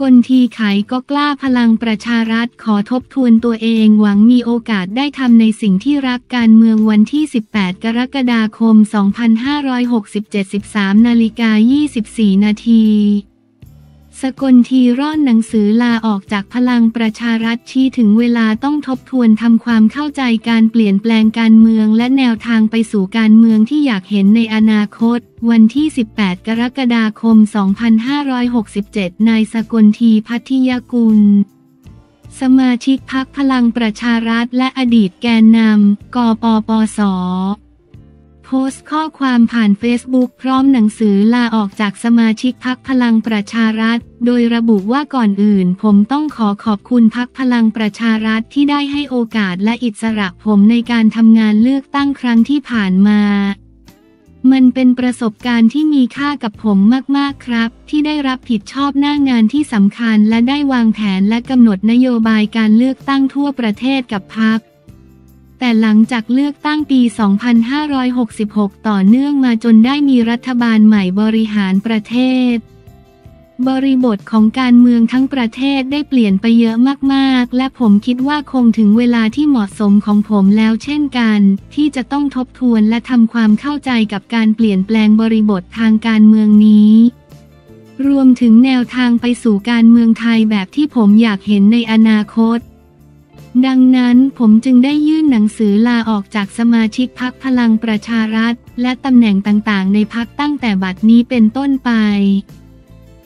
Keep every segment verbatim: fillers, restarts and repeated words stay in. กลทีไขก็กล้าพลังประชารัฐขอทบทวนตัวเองหวังมีโอกาสได้ทำในสิ่งที่รักการเมืองวันที่สิบแปดกรกฎาคมสองพันห้าร้อยหกสิบเจ็ด สิบสามนาฬิกายี่สิบสี่นาทีสกลทีร่อนหนังสือลาออกจากพลังประชารัฐชี้ถึงเวลาต้องทบทวนทำความเข้าใจการเปลี่ยนแปลงการเมืองและแนวทางไปสู่การเมืองที่อยากเห็นในอนาคตวันที่สิบแปดกรกฎาคมสองพันห้าร้อยหกสิบเจ็ดนายสกลที ภัททิยกุลสมาชิกพรรคพลังประชารัฐและอดีตแกนนำกปปสโพสต์ข้อความผ่านเฟซบุ๊กพร้อมหนังสือลาออกจากสมาชิกพรรคพลังประชารัฐโดยระบุว่าก่อนอื่นผมต้องขอขอบคุณพรรคพลังประชารัฐที่ได้ให้โอกาสและอิสระผมในการทำงานเลือกตั้งครั้งที่ผ่านมามันเป็นประสบการณ์ที่มีค่ากับผมมากๆครับที่ได้รับผิดชอบหน้างานที่สำคัญและได้วางแผนและกำหนดนโยบายการเลือกตั้งทั่วประเทศกับพรรคแต่หลังจากเลือกตั้งปี สองพันห้าร้อยหกสิบหก ต่อเนื่องมาจนได้มีรัฐบาลใหม่บริหารประเทศบริบทของการเมืองทั้งประเทศได้เปลี่ยนไปเยอะมากๆและผมคิดว่าคงถึงเวลาที่เหมาะสมของผมแล้วเช่นกันที่จะต้องทบทวนและทำความเข้าใจกับการเปลี่ยนแปลงบริบททางการเมืองนี้รวมถึงแนวทางไปสู่การเมืองไทยแบบที่ผมอยากเห็นในอนาคตดังนั้นผมจึงได้ยื่นหนังสือลาออกจากสมาชิกพรรคพลังประชารัฐและตำแหน่งต่างๆในพรรคตั้งแต่บัดนี้เป็นต้นไป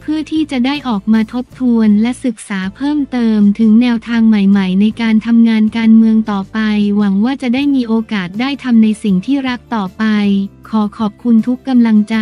เพื่อที่จะได้ออกมาทบทวนและศึกษาเพิ่มเติมถึงแนวทางใหม่ๆในการทำงานการเมืองต่อไปหวังว่าจะได้มีโอกาสได้ทำในสิ่งที่รักต่อไปขอขอบคุณทุกกำลังใจ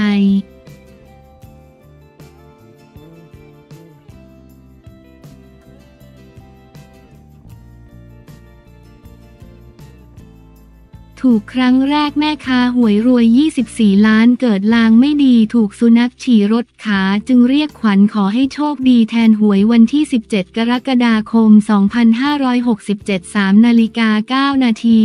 ถูกครั้งแรกแม่ค้าหวยรวยยี่สิบสี่ล้านเกิดลางไม่ดีถูกสุนัขฉี่รถขาจึงเรียกขวัญขอให้โชคดีแทนหวยวันที่สิบเจ็ดกรกฎาคมสองพันห้าร้อยหกสิบเจ็ด สามนาฬิกาเก้านาที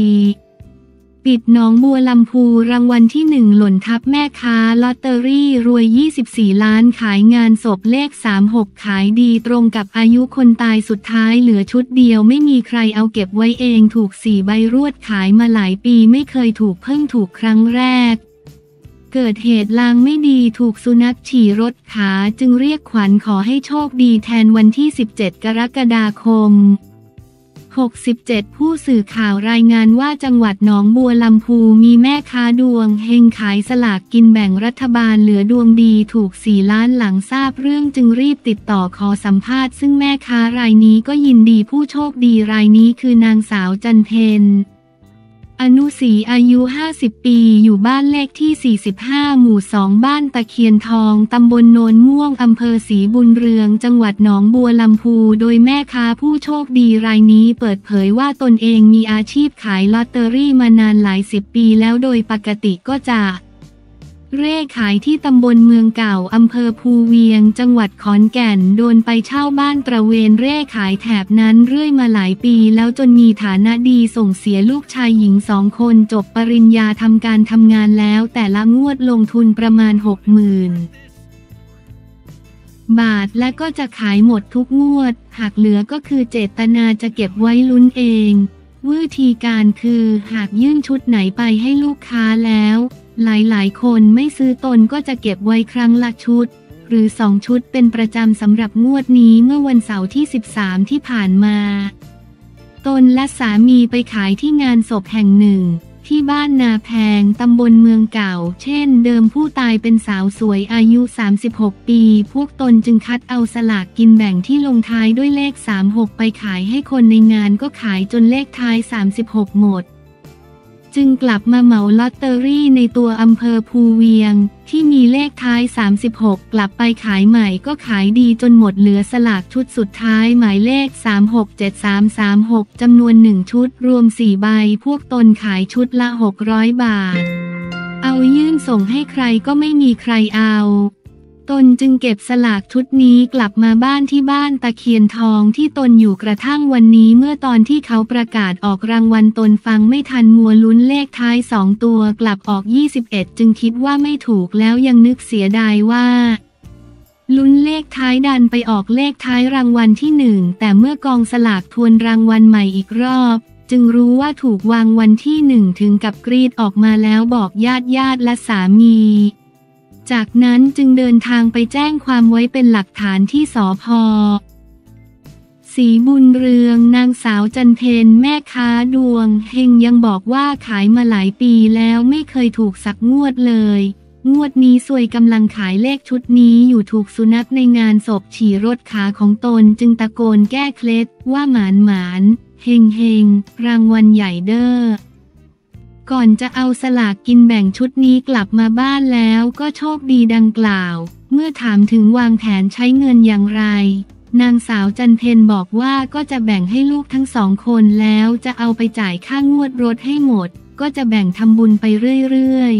ปิดหนองบัวลำพูรางวัลที่หนึ่งหล่นทับแม่ค้าลอตเตอรี่รวยยี่สิบสี่ล้านขายงานศพเลขสามหกขายดีตรงกับอายุคนตายสุดท้ายเหลือชุดเดียวไม่มีใครเอาเก็บไว้เองถูกสี่ใบรวดขายมาหลายปีไม่เคยถูกเพิ่งถูกครั้งแรกเกิดเหตุลางไม่ดีถูกสุนัขฉี่รถขาจึงเรียกขวัญขอให้โชคดีแทนวันที่สิบเจ็ดกรกฎาคมหกสิบเจ็ดผู้สื่อข่าวรายงานว่าจังหวัดหนองบัวลำพูมีแม่ค้าดวงเฮงขายสลากกินแบ่งรัฐบาลเหลือดวงดีถูกสี่ล้านหลังทราบเรื่องจึงรีบติดต่อขอสัมภาษณ์ซึ่งแม่ค้ารายนี้ก็ยินดีผู้โชคดีรายนี้คือนางสาวจันเพ็ญอนุศรีอายุห้าสิบปีอยู่บ้านเลขที่สี่สิบห้าหมู่สองบ้านตะเคียนทองตำบลโนนม่วงอำเภอศรีบุญเรืองจังหวัดหนองบัวลำพูโดยแม่ค้าผู้โชคดีรายนี้เปิดเผยว่าตนเองมีอาชีพขายลอตเตอรี่มานานหลายสิบปีแล้วโดยปกติก็จะเร่ขายที่ตำบลเมืองเก่าอำเภอภูเวียงจังหวัดขอนแก่นโดนไปเช่าบ้านตระเวนเร่ขายแถบนั้นเรื่อยมาหลายปีแล้วจนมีฐานะดีส่งเสียลูกชายหญิงสองคนจบปริญญาทำการทำงานแล้วแต่ละงวดลงทุนประมาณ หกหมื่นบาทและก็จะขายหมดทุกงวดหากเหลือก็คือเจตนาจะเก็บไว้ลุ้นเองวิธีการคือหากยื่นชุดไหนไปให้ลูกค้าแล้วหลายๆคนไม่ซื้อตนก็จะเก็บไว้ครั้งละชุดหรือสองชุดเป็นประจำสำหรับงวดนี้เมื่อวันเสาร์ที่สิบสามที่ผ่านมาตนและสามีไปขายที่งานศพแห่งหนึ่งที่บ้านนาแพงตำบลเมืองเก่าเช่นเดิมผู้ตายเป็นสาวสวยอายุสามสิบหกปีพวกตนจึงคัดเอาสลากกินแบ่งที่ลงท้ายด้วยเลขสามหกไปขายให้คนในงานก็ขายจนเลขท้ายสามสิบหกหมดจึงกลับมาเหมาลอตเตอรี่ในตัวอำเภอภูเวียงที่มีเลขท้ายสามสิบหกกลับไปขายใหม่ก็ขายดีจนหมดเหลือสลากชุดสุดท้ายหมายเลขสามหกเจ็ดสามสามหกจำนวนหนึ่งชุดรวมสี่ใบพวกตนขายชุดละหกร้อยบาทเอายื่นส่งให้ใครก็ไม่มีใครเอาตนจึงเก็บสลากชุดนี้กลับมาบ้านที่บ้านตะเคียนทองที่ตนอยู่กระทั่งวันนี้เมื่อตอนที่เขาประกาศออกรางวัลตนฟังไม่ทันมัวลุ้นเลขท้ายสองตัวกลับออกยี่สิบเอ็ดจึงคิดว่าไม่ถูกแล้วยังนึกเสียดายว่า ลุ้นเลขท้ายดันไปออกเลขท้ายรางวัลที่หนึ่งแต่เมื่อกองสลากทวนรางวัลใหม่อีกรอบจึงรู้ว่าถูกวางวันที่หนึ่งถึงกับกรีดออกมาแล้วบอกญาติญาติและสามีจากนั้นจึงเดินทางไปแจ้งความไว้เป็นหลักฐานที่สภ.ศรีบุญเรืองนางสาวจันเพ็ญแม่ค้าดวงเฮงยังบอกว่าขายมาหลายปีแล้วไม่เคยถูกสักงวดเลยงวดนี้ซวยกำลังขายเลขชุดนี้อยู่ถูกสุนัขในงานศพฉี่รถขาของตนจึงตะโกนแก้เคล็ดว่าหมานหมานเฮงเฮงรางวัลใหญ่เด้อก่อนจะเอาสลากกินแบ่งชุดนี้กลับมาบ้านแล้วก็โชคดีดังกล่าวเมื่อถามถึงวางแผนใช้เงินอย่างไรนางสาวจันเพ็ญบอกว่าก็จะแบ่งให้ลูกทั้งสองคนแล้วจะเอาไปจ่ายค่างวดรถให้หมดก็จะแบ่งทำบุญไปเรื่อย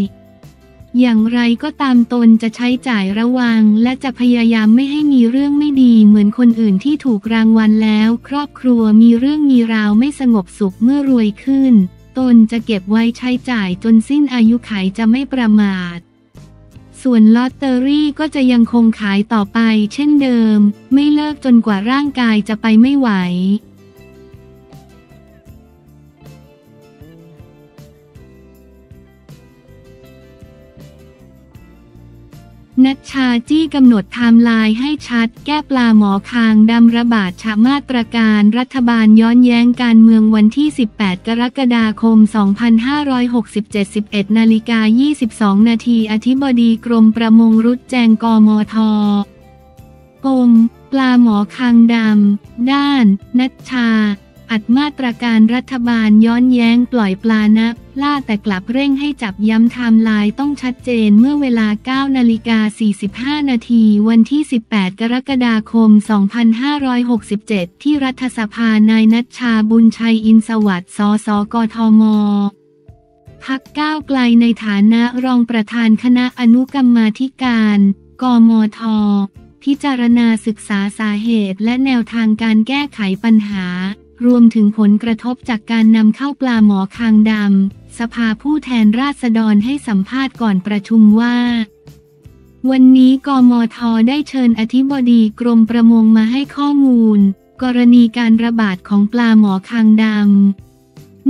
ๆอย่างไรก็ตามตนจะใช้จ่ายระวังและจะพยายามไม่ให้มีเรื่องไม่ดีเหมือนคนอื่นที่ถูกรางวัลแล้วครอบครัวมีเรื่องมีราวไม่สงบสุขเมื่อรวยขึ้นตนจะเก็บไว้ใช้จ่ายจนสิ้นอายุขัยจะไม่ประมาทส่วนลอตเตอรี่ก็จะยังคงขายต่อไปเช่นเดิมไม่เลิกจนกว่าร่างกายจะไปไม่ไหวนัชชาจี้กำหนดไทม์ไลน์ให้ชัดแก้ปลาหมอคางดำระบาดฉะมาตรการรัฐบาลย้อนแย้งการเมืองวันที่สิบแปดกรกฎาคมสองพันห้าร้อยหกสิบเจ็ด สิบเอ็ดนาฬิกายี่สิบสองนาทีอธิบดีกรมประมงรุจแจงกมธ.ปมปลาหมอคางดำด้านนัชชาอัดมาตรการรัฐบาลย้อนแย้งปล่อยปลานะล่าแต่กลับเร่งให้จับย้ำไทม์ไลน์ต้องชัดเจนเมื่อเวลาเก้านาฬิกาสี่สิบห้านาทีวันที่สิบแปดกรกฎาคมสองพันห้าร้อยหกสิบเจ็ดที่รัฐสภานายนัชชาบุญชัยอินทร์สวัสดิ์สสกทมพรรคก้าวไกลในฐานะรองประธานคณะอนุกรรมาธิการกมธ.พิจารณาศึกษาสาเหตุและแนวทางการแก้ไขปัญหารวมถึงผลกระทบจากการนำเข้าปลาหมอคางดำสภาผู้แทนราษฎรให้สัมภาษณ์ก่อนประชุมว่าวันนี้กมธ.ได้เชิญอธิบดีกรมประมงมาให้ข้อมูลกรณีการระบาดของปลาหมอคางดำ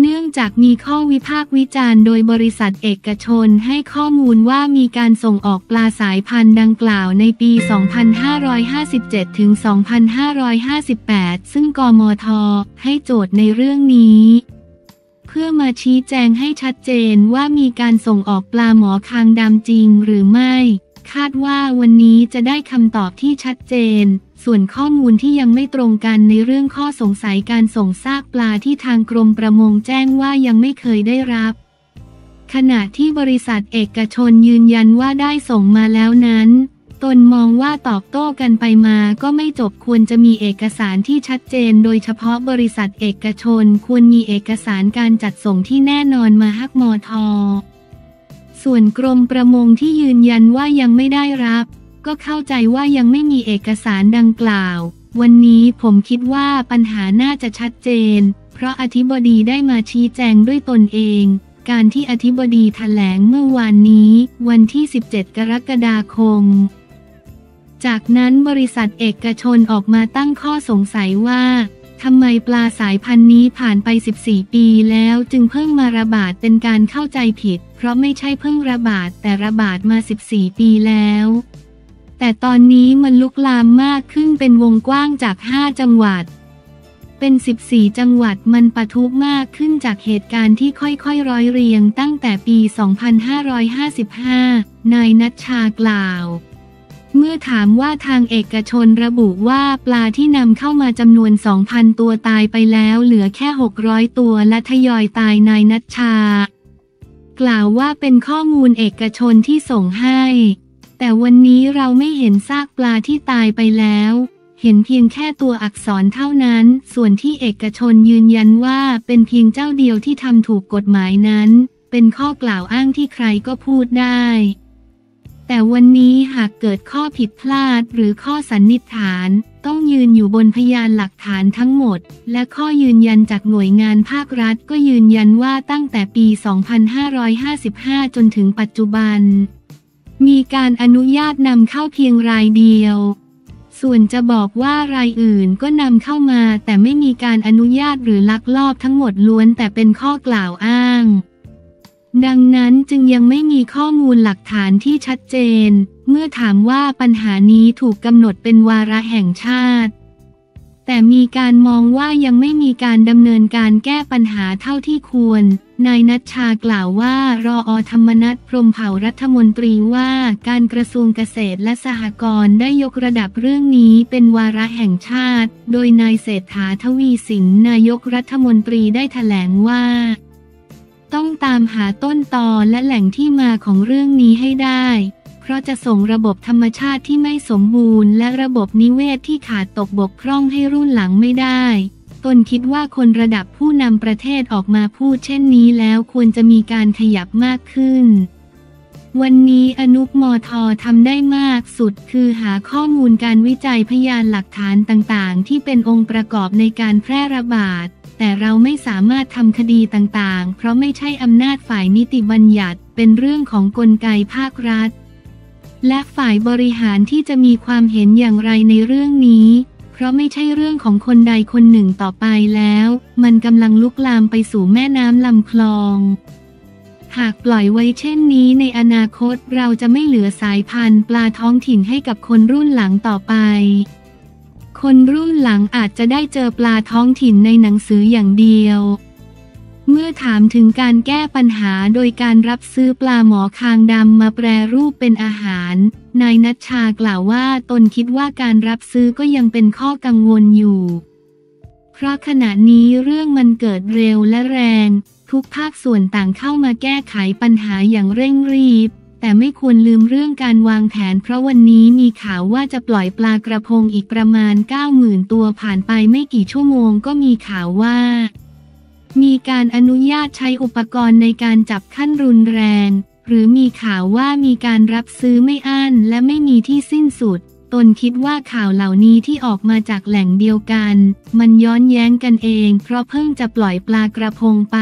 เนื่องจากมีข้อวิพากษ์วิจารณ์โดยบริษัทเอกชนให้ข้อมูลว่ามีการส่งออกปลาสายพันธุ์ดังกล่าวในปีสองพันห้าร้อยห้าสิบเจ็ดถึงสองพันห้าร้อยห้าสิบแปดซึ่งกมธ.ให้โจทย์ในเรื่องนี้เพื่อมาชี้แจงให้ชัดเจนว่ามีการส่งออกปลาหมอคางดำจริงหรือไม่คาดว่าวันนี้จะได้คำตอบที่ชัดเจนส่วนข้อมูลที่ยังไม่ตรงกันในเรื่องข้อสงสัยการส่งซากปลาที่ทางกรมประมงแจ้งว่ายังไม่เคยได้รับขณะที่บริษัทเอกชนยืนยันว่าได้ส่งมาแล้วนั้นตนมองว่าตอบโต้กันไปมาก็ไม่จบควรจะมีเอกสารที่ชัดเจนโดยเฉพาะบริษัทเอกชนควรมีเอกสารการจัดส่งที่แน่นอนมาฮักมท.ส่วนกรมประมงที่ยืนยันว่ายังไม่ได้รับก็เข้าใจว่ายังไม่มีเอกสารดังกล่าววันนี้ผมคิดว่าปัญหาน่าจะชัดเจนเพราะอธิบดีได้มาชี้แจงด้วยตนเองการที่อธิบดีแถลงเมื่อวานนี้วันที่สิบเจ็ดกรกฎาคมจากนั้นบริษัทเอกชนออกมาตั้งข้อสงสัยว่าทำไมปลาสายพันธุ์นี้ผ่านไปสิบสี่ปีแล้วจึงเพิ่งมาระบาดเป็นการเข้าใจผิดเพราะไม่ใช่เพิ่งระบาดแต่ระบาดมาสิบสี่ปีแล้วแต่ตอนนี้มันลุกลามมากขึ้นเป็นวงกว้างจากห้าจังหวัดเป็นสิบสี่จังหวัดมันปะทุมากขึ้นจากเหตุการณ์ที่ค่อยๆร้อยเรียงตั้งแต่ปีสองพันห้าร้อยห้าสิบห้า นายนัชชากล่าวเมื่อถามว่าทางเอกชนระบุว่าปลาที่นำเข้ามาจำนวน สองพันตัวตายไปแล้วเหลือแค่หกร้อยตัวและทยอยตายนายนัชชากล่าวว่าเป็นข้อมูลเอกชนที่ส่งให้แต่วันนี้เราไม่เห็นซากปลาที่ตายไปแล้วเห็นเพียงแค่ตัวอักษรเท่านั้นส่วนที่เอกชนยืนยันว่าเป็นเพียงเจ้าเดียวที่ทำถูกกฎหมายนั้นเป็นข้อกล่าวอ้างที่ใครก็พูดได้แต่วันนี้หากเกิดข้อผิดพลาดหรือข้อสันนิษฐานต้องยืนอยู่บนพยานหลักฐานทั้งหมดและข้อยืนยันจากหน่วยงานภาครัฐก็ยืนยันว่าตั้งแต่ปีสองพันห้าร้อยห้าสิบห้าจนถึงปัจจุบัน มีการอนุญาตนำเข้าเพียงรายเดียวส่วนจะบอกว่ารายอื่นก็นำเข้ามาแต่ไม่มีการอนุญาตหรือลักลอบทั้งหมดล้วนแต่เป็นข้อกล่าวอ้างดังนั้นจึงยังไม่มีข้อมูลหลักฐานที่ชัดเจนเมื่อถามว่าปัญหานี้ถูกกำหนดเป็นวาระแห่งชาติแต่มีการมองว่ายังไม่มีการดำเนินการแก้ปัญหาเท่าที่ควรนายณัชชากล่าวว่ารอ ธรรมนัส พรหมเผ่ารัฐมนตรีว่าการกระทรวงเกษตรและสหกรณ์ได้ยกระดับเรื่องนี้เป็นวาระแห่งชาติโดยนายเศรษฐา ทวีสินนายกรัฐมนตรีได้แถลงว่าต้องตามหาต้นตอและแหล่งที่มาของเรื่องนี้ให้ได้เพราะจะส่งระบบธรรมชาติที่ไม่สมบูรณ์และระบบนิเวศที่ขาดตกบกพร่องให้รุ่นหลังไม่ได้ตนคิดว่าคนระดับผู้นำประเทศออกมาพูดเช่นนี้แล้วควรจะมีการขยับมากขึ้นวันนี้อนุป มธ.ทำได้มากสุดคือหาข้อมูลการวิจัยพยานหลักฐานต่างๆที่เป็นองค์ประกอบในการแพร่ระบาดแต่เราไม่สามารถทำคดีต่างๆเพราะไม่ใช่อำนาจฝ่ายนิติบัญญัติเป็นเรื่องของกลไกภาครัฐและฝ่ายบริหารที่จะมีความเห็นอย่างไรในเรื่องนี้เพราะไม่ใช่เรื่องของคนใดคนหนึ่งต่อไปแล้วมันกำลังลุกลามไปสู่แม่น้ำลำคลองหากปล่อยไว้เช่นนี้ในอนาคตเราจะไม่เหลือสายพันธุ์ปลาท้องถิ่นให้กับคนรุ่นหลังต่อไปคนรุ่นหลังอาจจะได้เจอปลาท้องถิ่นในหนังสืออย่างเดียวเมื่อถามถึงการแก้ปัญหาโดยการรับซื้อปลาหมอคางดำมาแปรรูปเป็นอาหารนายณัชชากล่าวว่าตนคิดว่าการรับซื้อก็ยังเป็นข้อกังวลอยู่เพราะขณะนี้เรื่องมันเกิดเร็วและแรงทุกภาคส่วนต่างเข้ามาแก้ไขปัญหาอย่างเร่งรีบแต่ไม่ควรลืมเรื่องการวางแผนเพราะวันนี้มีข่าวว่าจะปล่อยปลากระพงอีกประมาณ เก้าหมื่น ตัวผ่านไปไม่กี่ชั่วโมงก็มีข่าวว่ามีการอนุญาตใช้อุปกรณ์ในการจับขั้นรุนแรงหรือมีข่าวว่ามีการรับซื้อไม่อั้นและไม่มีที่สิ้นสุดตนคิดว่าข่าวเหล่านี้ที่ออกมาจากแหล่งเดียวกันมันย้อนแย้งกันเองเพราะเพิ่งจะปล่อยปลากระพงไป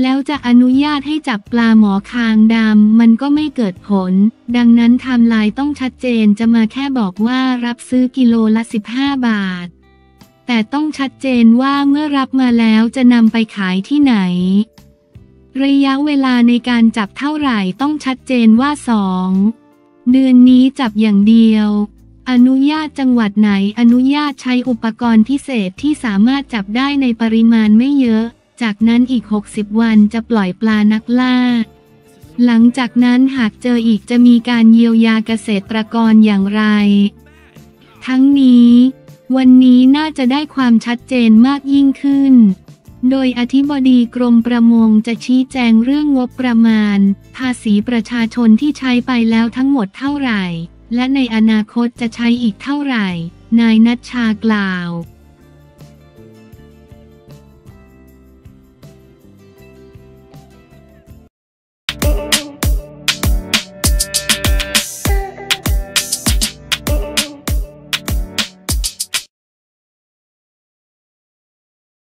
แล้วจะอนุญาตให้จับปลาหมอคางดำมันก็ไม่เกิดผลดังนั้นไทม์ไลน์ต้องชัดเจนจะมาแค่บอกว่ารับซื้อกิโลละสิบห้าบาทแต่ต้องชัดเจนว่าเมื่อรับมาแล้วจะนำไปขายที่ไหนระยะเวลาในการจับเท่าไหร่ต้องชัดเจนว่าสองเดือนนี้จับอย่างเดียวอนุญาตจังหวัดไหนอนุญาตใช้อุปกรณ์พิเศษที่สามารถจับได้ในปริมาณไม่เยอะจากนั้นอีกหกสิบวันจะปล่อยปลานักล่าหลังจากนั้นหากเจออีกจะมีการเยียวยาเกษตรกรอย่างไรทั้งนี้วันนี้น่าจะได้ความชัดเจนมากยิ่งขึ้นโดยอธิบดีกรมประมงจะชี้แจงเรื่องงบประมาณภาษีประชาชนที่ใช้ไปแล้วทั้งหมดเท่าไหร่และในอนาคตจะใช้อีกเท่าไหร่นายณัชชากล่าว